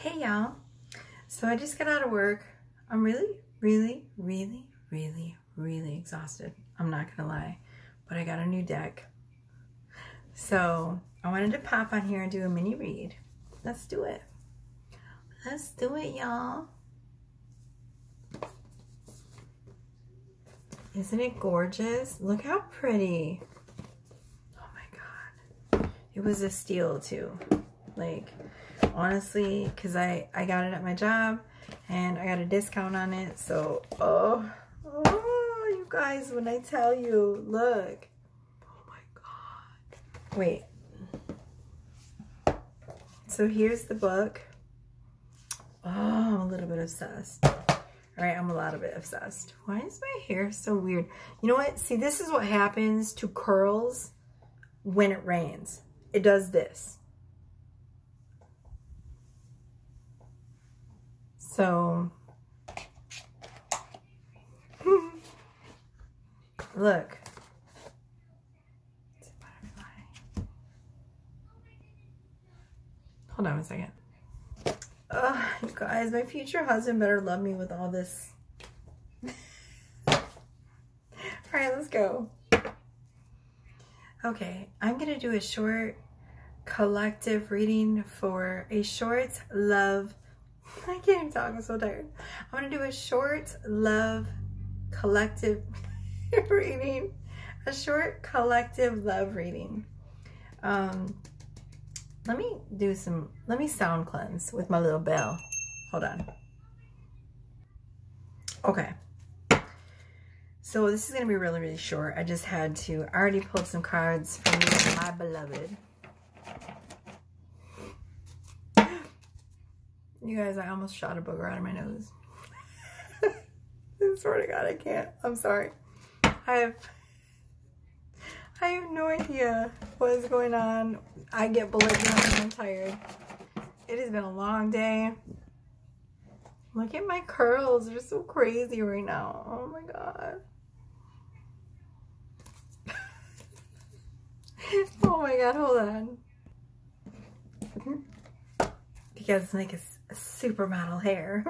Hey y'all, so I just got out of work. I'm really exhausted. I'm not gonna lie, but I got a new deck. So I wanted to pop on here and do a mini read. Let's do it. Let's do it, y'all. Isn't it gorgeous? Look how pretty. Oh my God. It was a steal too. Like, honestly, because I got it at my job and I got a discount on it. So, oh, you guys, when I tell you, look. Oh my God. Wait. So here's the book. Oh, I'm a little bit obsessed. All right, I'm a lot of it obsessed. Why is my hair so weird? You know what? See, this is what happens to curls when it rains. It does this. So, look, it's a butterfly. Hold on a second. Oh, you guys, my future husband better love me with all this. All right, let's go. Okay, I'm going to do a short collective reading for a short love. I can't even talk, I'm so tired. I'm gonna do a short love collective reading. A short collective love reading. Let me sound cleanse with my little bell. Hold on. Okay. So this is gonna be really, really short. I already pulled some cards from my beloved. You guys, I almost shot a booger out of my nose. I swear to God, I can't. I'm sorry. I have no idea what is going on. I get bullet drunk and I'm tired. It has been a long day. Look at my curls. They're so crazy right now. Oh my God. Oh my God, hold on. Because like a supermodel hair.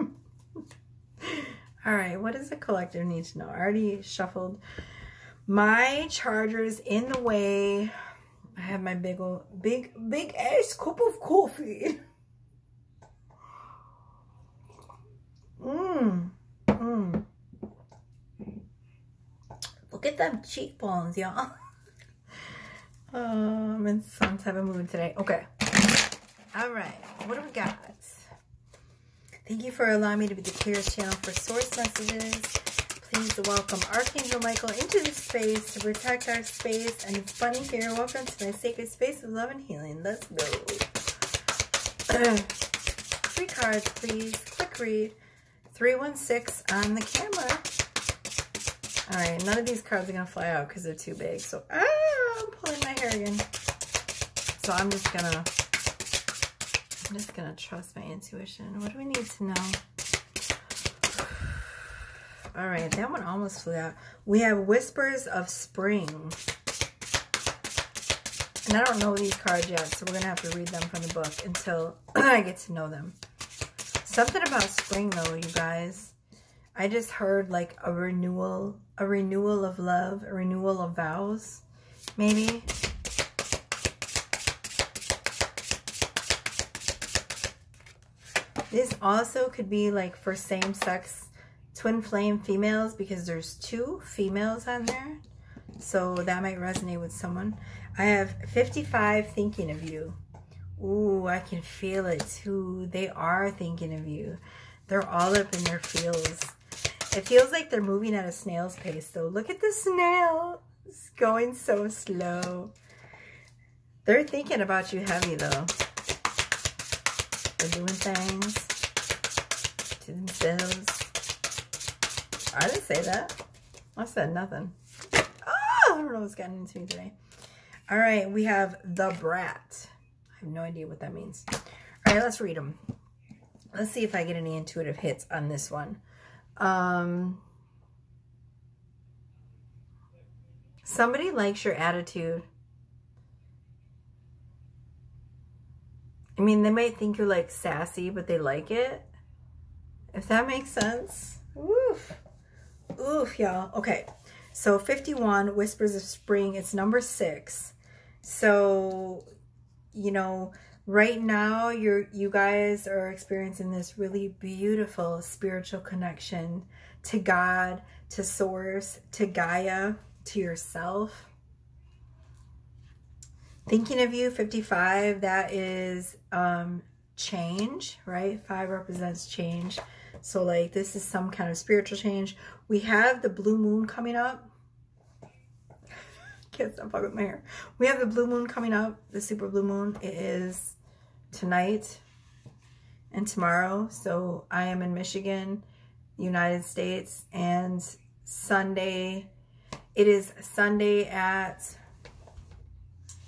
All right, what does the collective need to know? I already shuffled. My charger's in the way. I have my big old, big ass cup of coffee. Look at them cheekbones, y'all. I'm in some type of mood today. Okay. All right, what do we got? Thank you for allowing me to be the clearest channel for source messages. Please welcome Archangel Michael into this space to protect our space and its budding here. Welcome to my sacred space of love and healing. Let's go. 3 cards, please. Quick read. 316 on the camera. All right, none of these cards are going to fly out because they're too big. So, I'm pulling my hair again. So, I'm just going to trust my intuition. What do we need to know? All right, that one almost flew out. We have Whispers of Spring. And I don't know these cards yet, so we're going to have to read them from the book until I get to know them. Something about spring, though, you guys. I just heard, like, a renewal of love, a renewal of vows, maybe. This also could be like for same-sex twin flame females because there's 2 females on there. So that might resonate with someone. I have 55 thinking of you. Ooh, I can feel it too. They are thinking of you. They're all up in their feels. It feels like they're moving at a snail's pace though. Look at the snail. It's going so slow. They're thinking about you heavy though. They're doing things to themselves. I didn't say that. I said nothing. Oh, I don't know what's gotten into me today. All right, we have The Brat. I have no idea what that means. All right, let's read them. Let's see if I get any intuitive hits on this one. Somebody likes your attitude. I mean, they might think you're like sassy, but they like it. If that makes sense. Oof. Oof, y'all. Okay. So 51, Whispers of Spring. It's number 6. So, you know, right now you guys are experiencing this really beautiful spiritual connection to God, to Source, to Gaia, to yourself. Thinking of you, 55, that is change, right? 5 represents change. So like this is some kind of spiritual change. We have the blue moon coming up. Can't stop fucking with my hair. We have the blue moon coming up, the super blue moon. It is tonight and tomorrow. So I am in Michigan, United States, and Sunday, it is Sunday at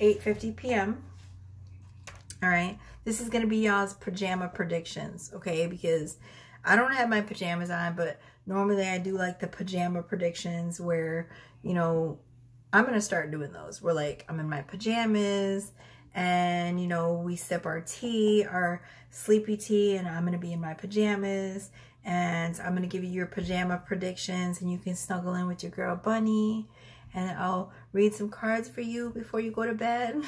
8:50 p.m. All right. This is going to be y'all's pajama predictions, okay? Because I don't have my pajamas on, but normally I do like the pajama predictions where, you know, I'm going to start doing those. We're like, I'm in my pajamas and, you know, we sip our tea, our sleepy tea, and I'm going to be in my pajamas and I'm going to give you your pajama predictions and you can snuggle in with your girl Bunny. And I'll read some cards for you before you go to bed.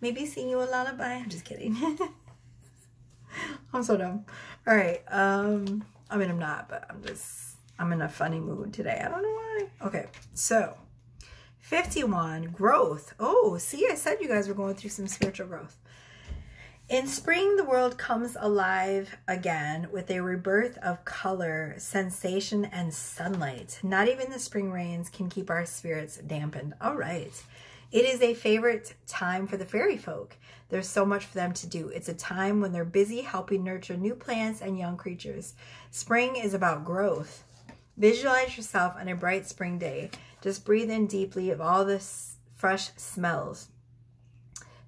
Maybe sing you a lullaby. I'm just kidding. I'm so dumb. All right. I mean, I'm not, but I'm in a funny mood today. I don't know why. Okay. So 51, growth. Oh, see, I said you guys were going through some spiritual growth. In spring, the world comes alive again with a rebirth of color, sensation, and sunlight. Not even the spring rains can keep our spirits dampened. All right. It is a favorite time for the fairy folk. There's so much for them to do. It's a time when they're busy helping nurture new plants and young creatures. Spring is about growth. Visualize yourself on a bright spring day. Just breathe in deeply of all the fresh smells.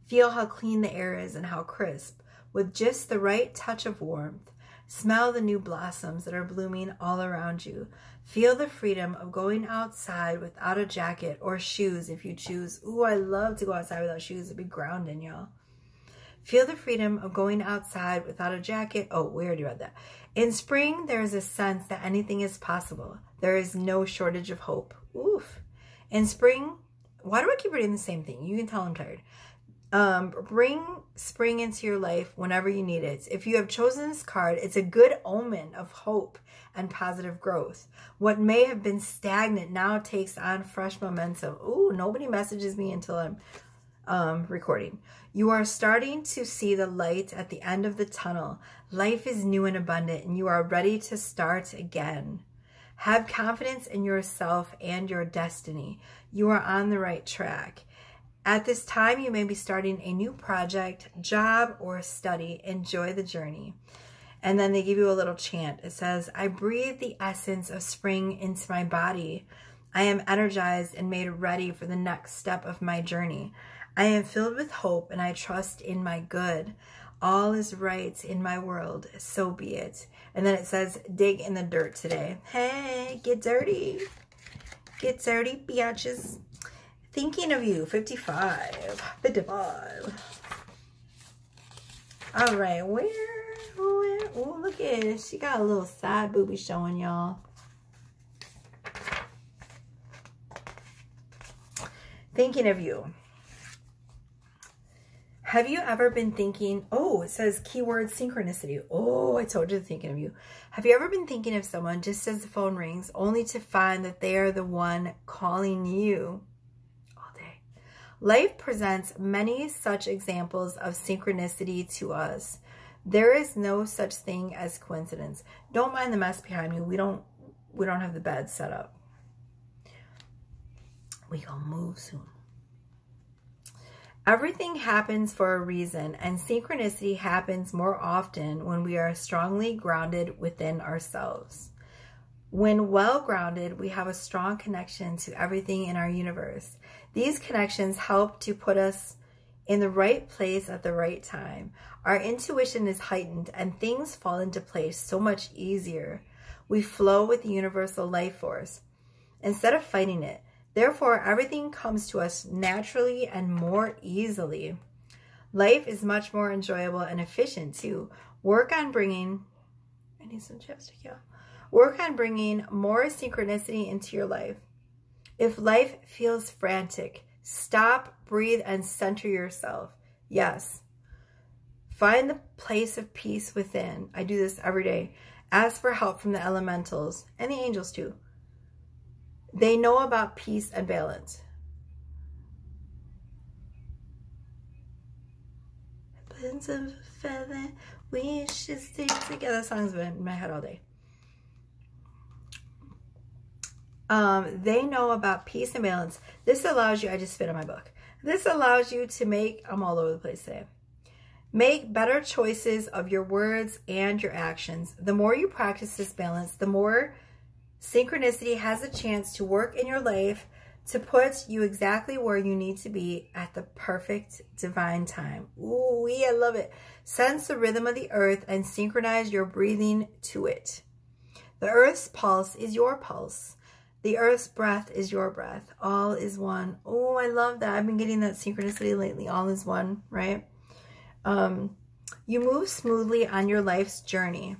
Feel how clean the air is and how crisp. With just the right touch of warmth, smell the new blossoms that are blooming all around you. Feel the freedom of going outside without a jacket or shoes if you choose. Ooh, I love to go outside without shoes. It'd be grounding, y'all. Feel the freedom of going outside without a jacket. Oh, we already read that. In spring, there is a sense that anything is possible. There is no shortage of hope. Oof. In spring, why do I keep reading the same thing? You can tell I'm tired. Bring spring into your life whenever you need it. If you have chosen this card, it's a good omen of hope and positive growth. What may have been stagnant now takes on fresh momentum. Ooh, nobody messages me until I'm recording. You are starting to see the light at the end of the tunnel. Life is new and abundant, and you are ready to start again. Have confidence in yourself and your destiny. You are on the right track. At this time, you may be starting a new project, job, or study. Enjoy the journey. And then they give you a little chant. It says, I breathe the essence of spring into my body. I am energized and made ready for the next step of my journey. I am filled with hope and I trust in my good. All is right in my world, so be it. And then it says, dig in the dirt today. Hey, get dirty. Get dirty, biatches. Thinking of you, 55. All right, where? Oh, look at it. She got a little side boobie showing, y'all. Thinking of you. Have you ever been thinking, oh, it says keyword synchronicity. Oh, I told you, thinking of you. Have you ever been thinking of someone just as the phone rings, only to find that they are the one calling you? Life presents many such examples of synchronicity to us. There is no such thing as coincidence. Don't mind the mess behind me. We don't have the bed set up. We gonna move soon. Everything happens for a reason, and synchronicity happens more often when we are strongly grounded within ourselves. When well grounded, we have a strong connection to everything in our universe. These connections help to put us in the right place at the right time. Our intuition is heightened and things fall into place so much easier. We flow with the universal life force instead of fighting it. Therefore, everything comes to us naturally and more easily. Life is much more enjoyable and efficient too. Work on bringing, I need some chapstick, y'all. Work on bringing more synchronicity into your life. If life feels frantic, stop, breathe, and center yourself. Yes. Find the place of peace within. I do this every day. Ask for help from the elementals and the angels too. They know about peace and balance. We should stay together. That song's been in my head all day. They know about peace and balance. This allows you, I just spit on my book. This allows you to make, I'm all over the place today. Make better choices of your words and your actions. The more you practice this balance, the more synchronicity has a chance to work in your life to put you exactly where you need to be at the perfect divine time. Ooh, yeah, I love it. Sense the rhythm of the earth and synchronize your breathing to it. The earth's pulse is your pulse. The earth's breath is your breath. All is one. Oh, I love that. I've been getting that synchronicity lately. All is one, right? You move smoothly on your life's journey.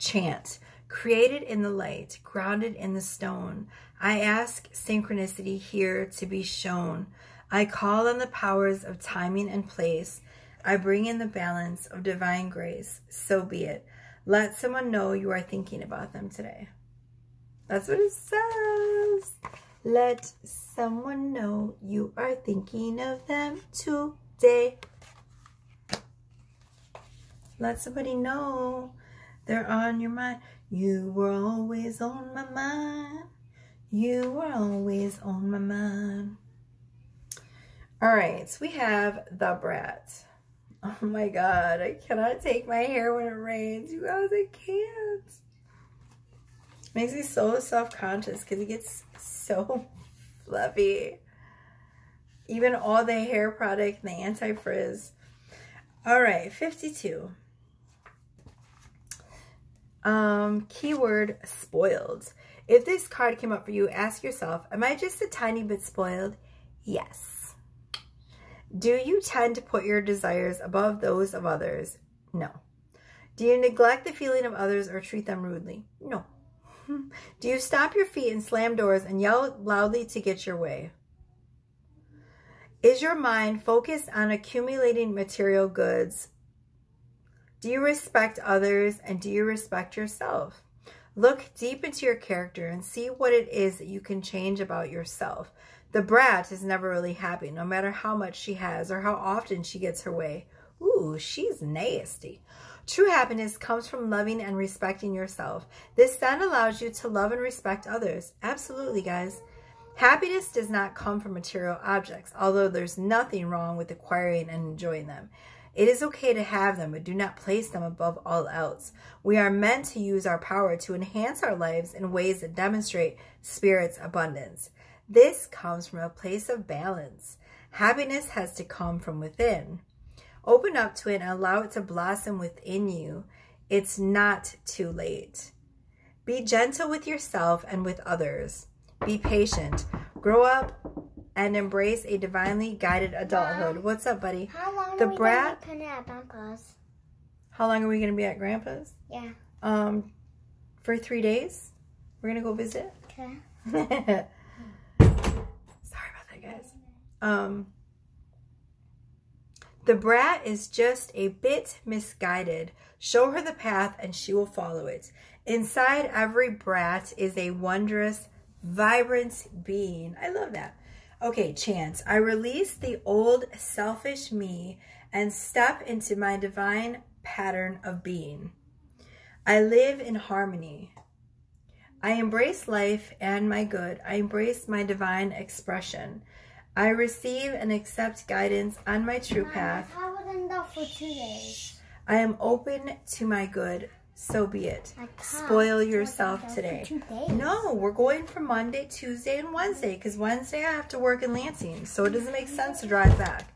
Chant. Created in the light, grounded in the stone. I ask synchronicity here to be shown. I call on the powers of timing and place. I bring in the balance of divine grace. So be it. Let someone know you are thinking about them today. That's what it says. Let someone know you are thinking of them today. Let somebody know they're on your mind. You were always on my mind. You were always on my mind. All right, we have the brat. Oh my God, I cannot take my hair when it rains. You guys, I can't. Makes me so self-conscious because it gets so fluffy. Even all the hair product and the anti-frizz. All right, 52. Keyword spoiled. If this card came up for you, ask yourself, am I just a tiny bit spoiled? Yes. Do you tend to put your desires above those of others? No. Do you neglect the feeling of others or treat them rudely? No. Do you stomp your feet and slam doors and yell loudly to get your way? Is your mind focused on accumulating material goods? Do you respect others and do you respect yourself? Look deep into your character and see what it is that you can change about yourself. The brat is never really happy, no matter how much she has or how often she gets her way. Ooh, she's nasty. True happiness comes from loving and respecting yourself. This then allows you to love and respect others. Absolutely, guys. Happiness does not come from material objects, although there's nothing wrong with acquiring and enjoying them. It is okay to have them, but do not place them above all else. We are meant to use our power to enhance our lives in ways that demonstrate spirit's abundance. This comes from a place of balance. Happiness has to come from within. Open up to it and allow it to blossom within you. It's not too late. Be gentle with yourself and with others. Be patient. Grow up and embrace a divinely guided adulthood. Mom, what's up, buddy? How long the are we brat gonna be at Grandpa's? How long are we gonna be at Grandpa's? Yeah. For 3 days. We're gonna go visit. Okay. Sorry about that, guys. The brat is just a bit misguided. Show her the path and she will follow it. Inside every brat is a wondrous, vibrant being. I love that. Okay, chant. I release the old selfish me and step into my divine pattern of being. I live in harmony. I embrace life and my good. I embrace my divine expression. I receive and accept guidance on my true path. I haven't enough for 2 days. I am open to my good. So be it. Spoil yourself today. No, we're going for Monday, Tuesday, and Wednesday because Wednesday I have to work in Lansing, so it doesn't make sense to drive back.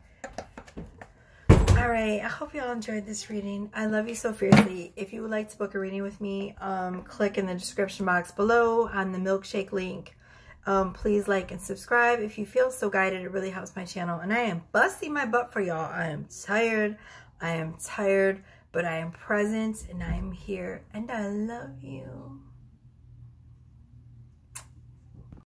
All right. I hope you all enjoyed this reading. I love you so fiercely. If you would like to book a reading with me, click in the description box below on the milkshake link. Please like and subscribe if you feel so guided. It really helps my channel. And I am busting my butt for y'all. I am tired, but I am present and I am here and I love you.